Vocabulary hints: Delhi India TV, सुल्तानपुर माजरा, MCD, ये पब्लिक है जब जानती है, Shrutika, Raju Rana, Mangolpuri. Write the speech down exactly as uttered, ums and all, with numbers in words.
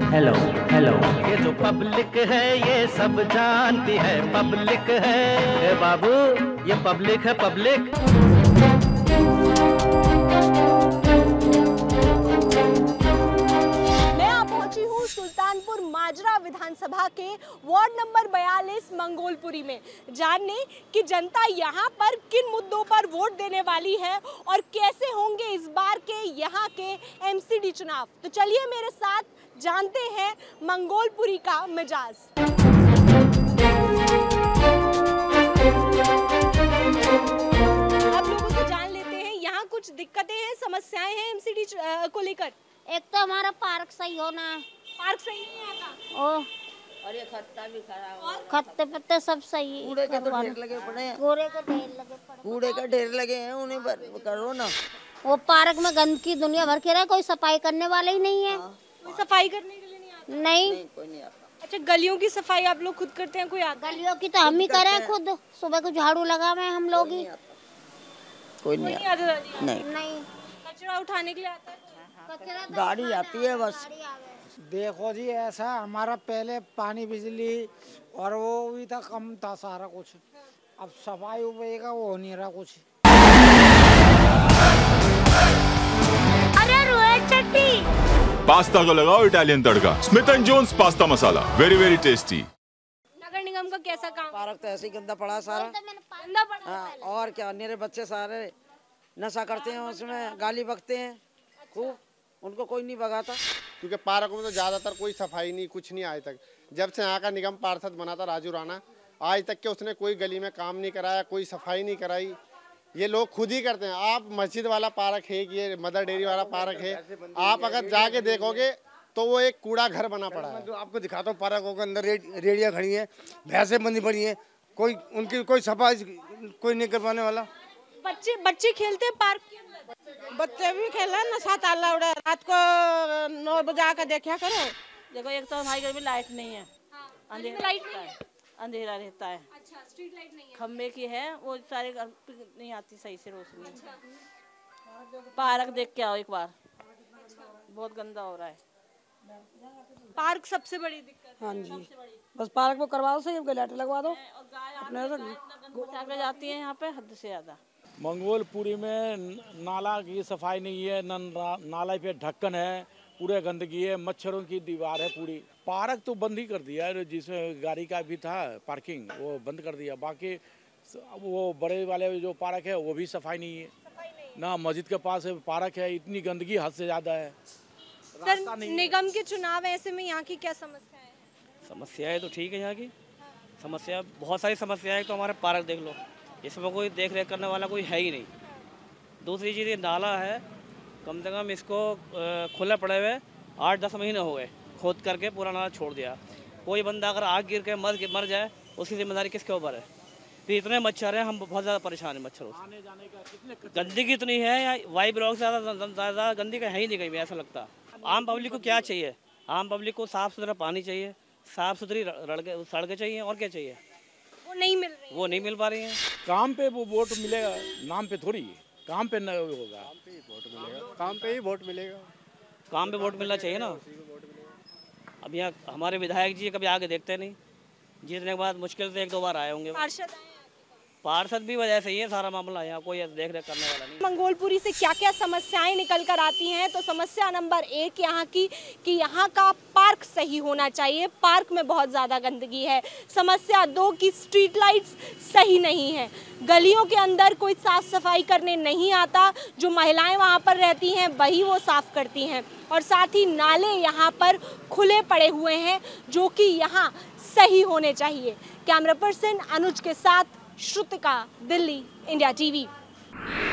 Hello hello ये जो public है ये सब जानती है पब्लिक है। ए बाबू ये पब्लिक है पब्लिक। मैं पहुंची हूँ सुल्तानपुर माजरा विधानसभा के वार्ड नंबर बयालीस मंगोलपुरी में जानने कि जनता यहाँ पर किन मुद्दों पर वोट देने वाली है और कैसे होंगे इस बार के यहाँ के एमसीडी चुनाव। तो चलिए मेरे साथ जानते हैं मंगोलपुरी का मिजाज। आप लोगों से जान लेते हैं यहाँ कुछ दिक्कतें हैं, समस्याएं हैं एमसीडी को लेकर। एक तो हमारा पार्क सही होना है, पार्क सही नहीं आता। ओ और ये खत्ता भी खराब, खत्ते पत्ते सब सही। कूड़े के तो ढेर लगे पड़े हैं, कूड़े के ढेर लगे पड़े, कूड़े के ढेर लगे हैं, उन्हें करो ना। वो पार्क में गंदगी दुनिया भर के रहे, कोई सफाई करने वाला ही नहीं है। सफाई करने के लिए नहीं आता? नहीं, नहीं, कोई नहीं आता। अच्छा गलियों की सफाई आप लोग खुद करते हैं? कोई आता? गलियों की तो हम ही करें खुद, सुबह को झाड़ू लगा में हम लोग ही। कोई नहीं आता, नहीं नहीं। कचरा उठाने के लिए आता है? गाड़ी आती है बस। देखो जी ऐसा हमारा पहले पानी बिजली और वो भी था, कम था सारा कुछ। अब सफाई उपाय का वो नहीं रहा कुछ। पास्ता को लगाओ इटालियन तड़का, Smith and Jones pasta masala, very very tasty. नगर निगम का कैसा काम? पार्क तो ऐसे ही गंदा पड़ा सारा, गंदा पड़ा। हाँ, और क्या, मेरे बच्चे सारे नशा करते हैं, उसमें गाली बकते हैं खूब, उनको कोई नहीं भगाता। क्योंकि पार्क में तो ज्यादातर कोई सफाई नहीं, कुछ नहीं। आज तक जब से यहाँ का निगम पार्षद बना था राजू राणा, आज तक के उसने कोई गली में काम नहीं कराया, कोई सफाई नहीं कराई। ये लोग खुद ही करते हैं। आप मस्जिद वाला पार्क है कि ये मदर डेयरी वाला पार्क है, आप अगर जाके देखोगे तो वो एक कूड़ा घर बना पड़ा है। तो आपको दिखाता हूँ, पार्कों के अंदर रेडिया खड़ी है, भैंसें बंधी पड़ी है, कोई उनकी कोई सफाई कोई नहीं करवाने वाला। बच्चे बच्चे खेलते हैं पार्क के अंदर, बच्चे भी खेला नशा ताला उड़ा। रात को नौ बजे आकर देखा करो। देखो एक तो हमारे घर में लाइट नहीं है, अंधेरा रहता है। अच्छा, स्ट्रीट लाइट नहीं है? खम्बे की है, वो सारे घर नहीं आती सही से रोशनी। अच्छा। पार्क देख के आओ एक बार। अच्छा। बहुत गंदा हो रहा है पार्क, सबसे बड़ी दिक्कत। हाँ जी, बस पार्क को करवाओ सही, लाइट लगवा दो। जाती है यहाँ पे हद से ज्यादा। मंगोलपुरी में नाला की सफाई नहीं है, नाला पे ढक्कन है, पूरे गंदगी है, मच्छरों की दीवार है पूरी। पार्क तो बंद ही कर दिया, जिसमें गाड़ी का भी था पार्किंग, वो बंद कर दिया। बाकी वो बड़े वाले जो पार्क है वो भी सफाई नहीं है, सफाई नहीं। ना मस्जिद के पास पार्क है, इतनी गंदगी हद से ज्यादा है। सर निगम के चुनाव है, ऐसे में यहाँ की क्या समस्या है? समस्याएं तो ठीक है, यहाँ की समस्या बहुत सारी समस्या है। तो हमारा पार्क देख लो, इसमें कोई देख रेख करने वाला कोई है ही नहीं। दूसरी चीज़ ये नाला है, कम से कम इसको खुला पड़े हुए आठ दस महीने हो गए, खोद करके पूरा नाला छोड़ दिया। कोई बंदा अगर आग गिर के मर मर जाए, उसकी जिम्मेदारी किसके ऊपर है? फिर इतने मच्छर हैं, हम बहुत ज़्यादा परेशान हैं मच्छरों से। गंदगी इतनी है, वाई ब्लॉक से ज़्यादा गंदी का है ही नहीं कहीं भी, ऐसा लगता। आम पब्लिक को क्या चाहिए? आम पब्लिक को साफ़ सुथरा पानी चाहिए, साफ़ सुथरी सड़कें सड़कें चाहिए, और क्या चाहिए? वो नहीं मिल रही, वो नहीं मिल पा रही हैं। काम पे वो वोट मिलेगा, नाम पे थोड़ी। काम पे न होगा, काम पे ही वोट मिलेगा, काम पे ही वोट मिलेगा, काम पे वोट मिलना चाहिए ना। अब यहाँ हमारे विधायक जी कभी आगे देखते नहीं, जीतने के बाद मुश्किल से एक दो बार आए होंगे। पार्षद पार्षद भी वजह से ही है सारा मामला, यहाँ कोई देख रेख करने वाला नहीं। मंगोलपुरी से क्या क्या समस्याएं निकल कर आती हैं, तो समस्या नंबर एक यहाँ की कि यहाँ का पार्क सही होना चाहिए, पार्क में बहुत ज़्यादा गंदगी है। समस्या दो की स्ट्रीट लाइट्स सही नहीं है, गलियों के अंदर कोई साफ़ सफाई करने नहीं आता, जो महिलाएं वहाँ पर रहती हैं वही वो साफ़ करती हैं। और साथ ही नाले यहाँ पर खुले पड़े हुए हैं जो कि यहाँ सही होने चाहिए। कैमरा पर्सन अनुज के साथ श्रुतिका, दिल्ली इंडिया टीवी।